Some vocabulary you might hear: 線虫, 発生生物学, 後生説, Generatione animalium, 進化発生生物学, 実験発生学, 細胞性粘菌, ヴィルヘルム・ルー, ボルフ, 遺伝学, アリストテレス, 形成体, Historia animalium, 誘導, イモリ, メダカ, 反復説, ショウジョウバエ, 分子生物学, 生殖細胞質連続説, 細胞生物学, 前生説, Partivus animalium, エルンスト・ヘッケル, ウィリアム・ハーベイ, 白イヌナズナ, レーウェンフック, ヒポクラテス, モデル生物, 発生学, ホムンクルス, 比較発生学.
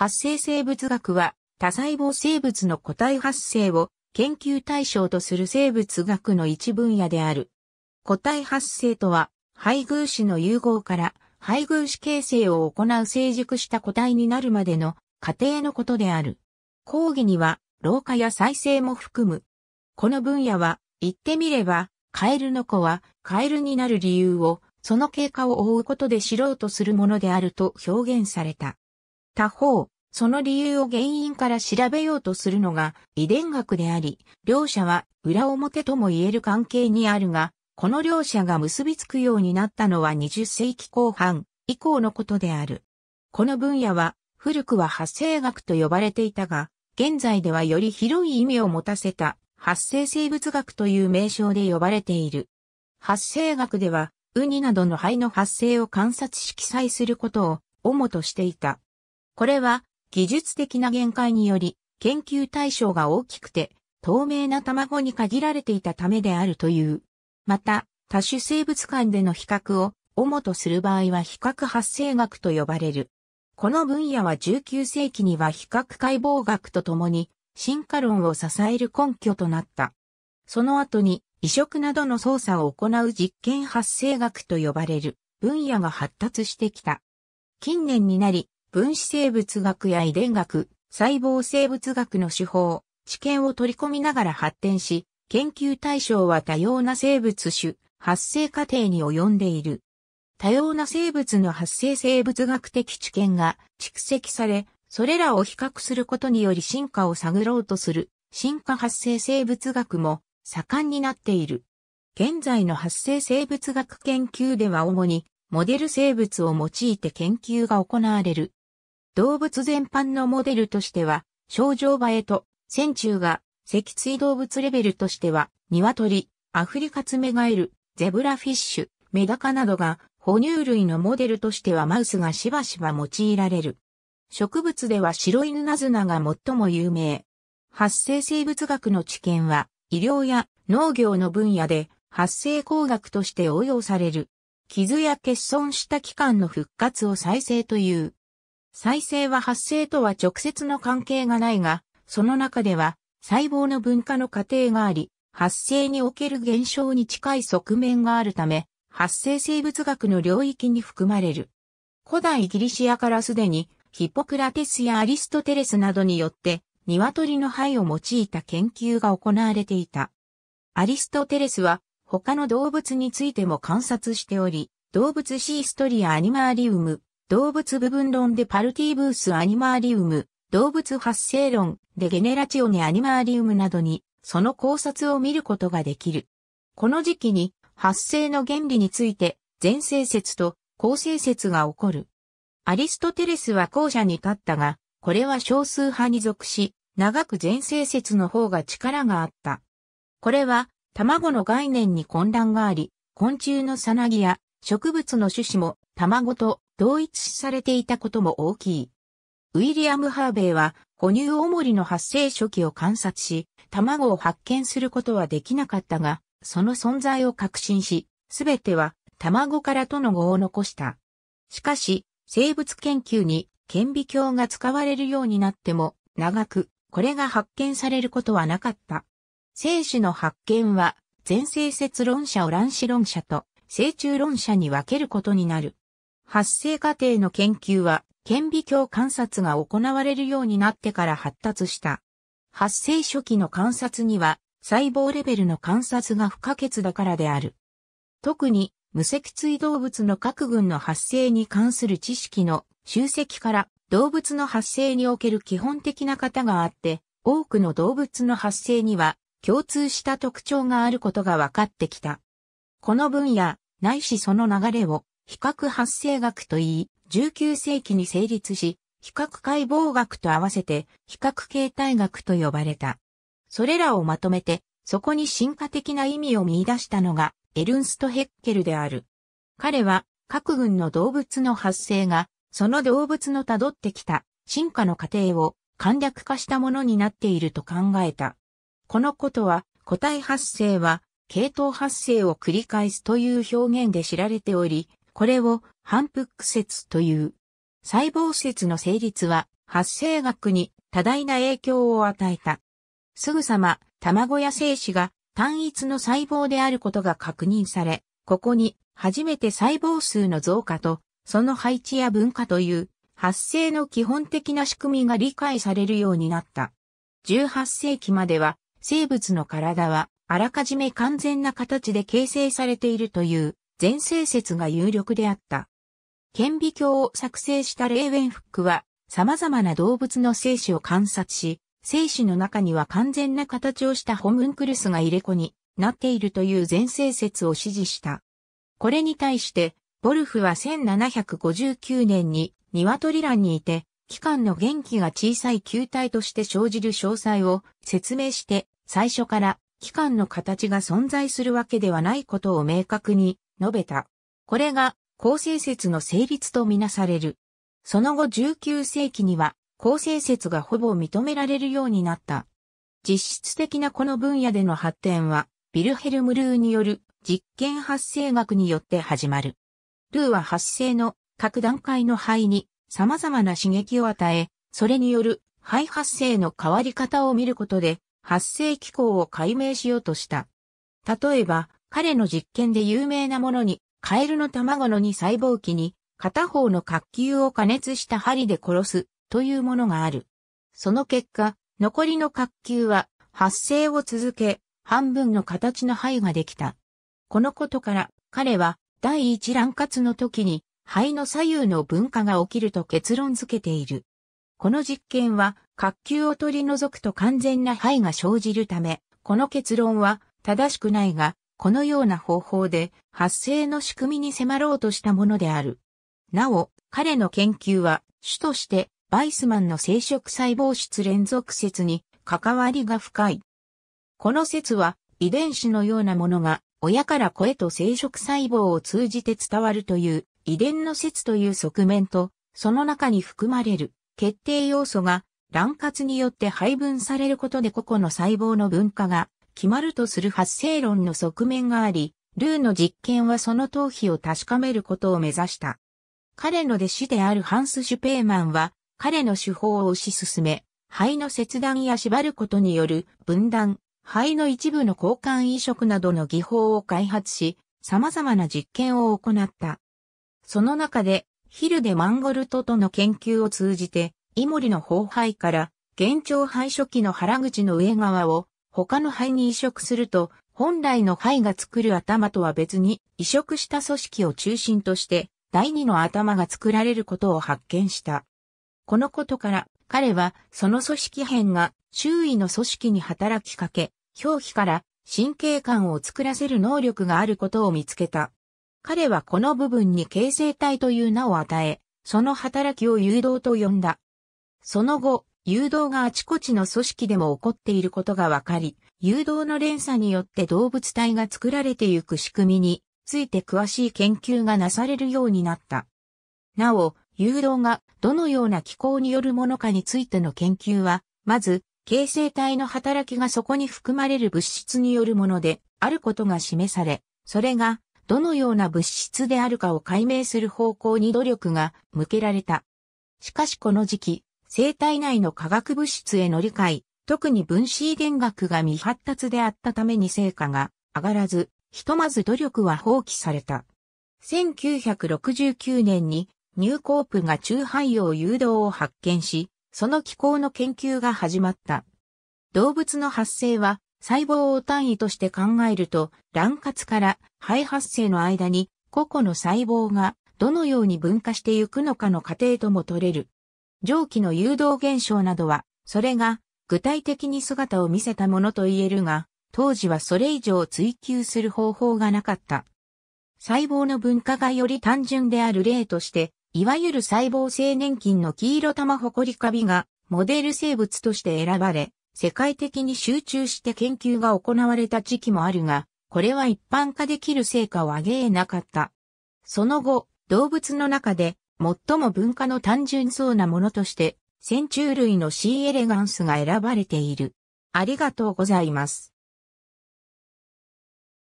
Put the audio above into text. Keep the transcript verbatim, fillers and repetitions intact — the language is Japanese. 発生生物学は、多細胞生物の個体発生を研究対象とする生物学の一分野である。個体発生とは、配偶子の融合から配偶子形成を行う成熟した個体になるまでの過程のことである。後期には、老化や再生も含む。この分野は、言ってみれば、カエルの子はカエルになる理由を、その経過を追うことで知ろうとするものであると表現された。他方、その理由を原因から調べようとするのが遺伝学であり、両者は裏表とも言える関係にあるが、この両者が結びつくようになったのはにじゅっせいきこうはん以降のことである。この分野は古くは発生学と呼ばれていたが、現在ではより広い意味を持たせた発生生物学という名称で呼ばれている。発生学では、ウニなどの胚の発生を観察し記載することを主としていた。これは技術的な限界により研究対象が大きくて透明な卵に限られていたためであるという。また多種生物間での比較を主とする場合は比較発生学と呼ばれる。この分野はじゅうきゅうせいきには比較解剖学とともに進化論を支える根拠となった。その後に移植などの操作を行う実験発生学と呼ばれる分野が発達してきた。近年になり、分子生物学や遺伝学、細胞生物学の手法、知見を取り込みながら発展し、研究対象は多様な生物種、発生過程に及んでいる。多様な生物の発生生物学的知見が蓄積され、それらを比較することにより進化を探ろうとする、進化発生生物学も盛んになっている。現在の発生生物学研究では主に、モデル生物を用いて研究が行われる。動物全般のモデルとしては、ショウジョウバエと、線虫が、脊椎動物レベルとしては、鶏、アフリカツメガエル、ゼブラフィッシュ、メダカなどが、哺乳類のモデルとしてはマウスがしばしば用いられる。植物では白イヌナズナが最も有名。発生生物学の知見は、医療や農業の分野で、発生工学として応用される。傷や欠損した器官の復活を再生という。再生は発生とは直接の関係がないが、その中では細胞の分化の過程があり、発生における現象に近い側面があるため、発生生物学の領域に含まれる。古代ギリシアからすでに、ヒポクラテスやアリストテレスなどによって、鶏の胚を用いた研究が行われていた。アリストテレスは、他の動物についても観察しており、動物史Historia animalium、動物部分論でPartivus animalium、動物発生論でGeneratione animaliumなどに、その考察を見ることができる。この時期に、発生の原理について、前生説と後生説が起こる。アリストテレスは後者に立ったが、これは少数派に属し、長く前生説の方が力があった。これは、卵の概念に混乱があり、昆虫のさなぎや植物の種子も卵と同一視されていたことも大きい。ウィリアム・ハーベイは、哺乳オモリの発生初期を観察し、卵を発見することはできなかったが、その存在を確信し、すべては卵からとの語を残した。しかし、生物研究に顕微鏡が使われるようになっても、長くこれが発見されることはなかった。精子の発見は、前生説論者を卵子論者と、成虫論者に分けることになる。発生過程の研究は、顕微鏡観察が行われるようになってから発達した。発生初期の観察には、細胞レベルの観察が不可欠だからである。特に、無脊椎動物の各群の発生に関する知識の集積から、動物の発生における基本的な型があって、多くの動物の発生には、共通した特徴があることが分かってきた。この分野、ないしその流れを、比較発生学といい、じゅうきゅうせいきに成立し、比較解剖学と合わせて、比較形態学と呼ばれた。それらをまとめて、そこに進化的な意味を見出したのが、エルンスト・ヘッケルである。彼は、各群の動物の発生が、その動物の辿ってきた、進化の過程を、簡略化したものになっていると考えた。このことは、個体発生は、系統発生を繰り返すという表現で知られており、これを、反復説という。細胞説の成立は、発生学に多大な影響を与えた。すぐさま、卵や精子が単一の細胞であることが確認され、ここに初めて細胞数の増加と、その配置や分化という、発生の基本的な仕組みが理解されるようになった。じゅうはっせいきまでは、生物の体は、あらかじめ完全な形で形成されているという、前世説が有力であった。顕微鏡を作成したレーウェンフックは、様々な動物の精子を観察し、精子の中には完全な形をしたホムンクルスが入れ子になっているという前世説を支持した。これに対して、ボルフはせんななひゃくごじゅうきゅうねんに鶏卵にて、器官の元気が小さい球体として生じる詳細を説明して、最初から器官の形が存在するわけではないことを明確に述べた。これが構成説の成立とみなされる。その後じゅうきゅうせいきには構成説がほぼ認められるようになった。実質的なこの分野での発展は、ヴィルヘルム・ルーによる実験発生学によって始まる。ルーは発生の各段階の胚に様々な刺激を与え、それによる胚発生の変わり方を見ることで発生機構を解明しようとした。例えば、彼の実験で有名なものに、カエルの卵のにさいぼうきに片方の角球を加熱した針で殺すというものがある。その結果、残りの角球は発生を続け、半分の形の胚ができた。このことから、彼は第一卵割の時に肺の左右の分化が起きると結論付けている。この実験は、角球を取り除くと完全な肺が生じるため、この結論は正しくないが、このような方法で発生の仕組みに迫ろうとしたものである。なお、彼の研究は、主として、バイスマンの生殖細胞質連続説に関わりが深い。この説は、遺伝子のようなものが、親から子へと生殖細胞を通じて伝わるという遺伝の説という側面と、その中に含まれる決定要素が卵割によって配分されることで個々の細胞の分化が決まるとする発生論の側面があり、ルーの実験はその頭皮を確かめることを目指した。彼の弟子であるハンス・シュペーマンは、彼の手法を推し進め、肺の切断や縛ることによる分断、肺の一部の交換移植などの技法を開発し、様々な実験を行った。その中で、ヒルデ・マンゴルトとの研究を通じて、イモリの胞肺から、原腸肺初期の腹口の上側を他の肺に移植すると、本来の肺が作る頭とは別に移植した組織を中心として、第二の頭が作られることを発見した。このことから、彼はその組織片が周囲の組織に働きかけ、表皮から神経管を作らせる能力があることを見つけた。彼はこの部分に形成体という名を与え、その働きを誘導と呼んだ。その後、誘導があちこちの組織でも起こっていることが分かり、誘導の連鎖によって動物体が作られていく仕組みについて詳しい研究がなされるようになった。なお、誘導がどのような機構によるものかについての研究は、まず、形成体の働きがそこに含まれる物質によるものであることが示され、それがどのような物質であるかを解明する方向に努力が向けられた。しかしこの時期、生体内の化学物質への理解、特に分子遺伝学が未発達であったために成果が上がらず、ひとまず努力は放棄された。せんきゅうひゃくろくじゅうきゅうねんにニューコープが中胚葉誘導を発見し、その機構の研究が始まった。動物の発生は細胞を単位として考えると、卵割から胚発生の間に個々の細胞がどのように分化してゆくのかの過程とも取れる。上記の誘導現象などは、それが具体的に姿を見せたものと言えるが、当時はそれ以上追求する方法がなかった。細胞の分化がより単純である例として、いわゆる細胞性粘菌の黄色玉ホコリカビがモデル生物として選ばれ、世界的に集中して研究が行われた時期もあるが、これは一般化できる成果を上げ得なかった。その後、動物の中で最も分化の単純そうなものとして、線虫類のシーエレガンスが選ばれている。ありがとうございます。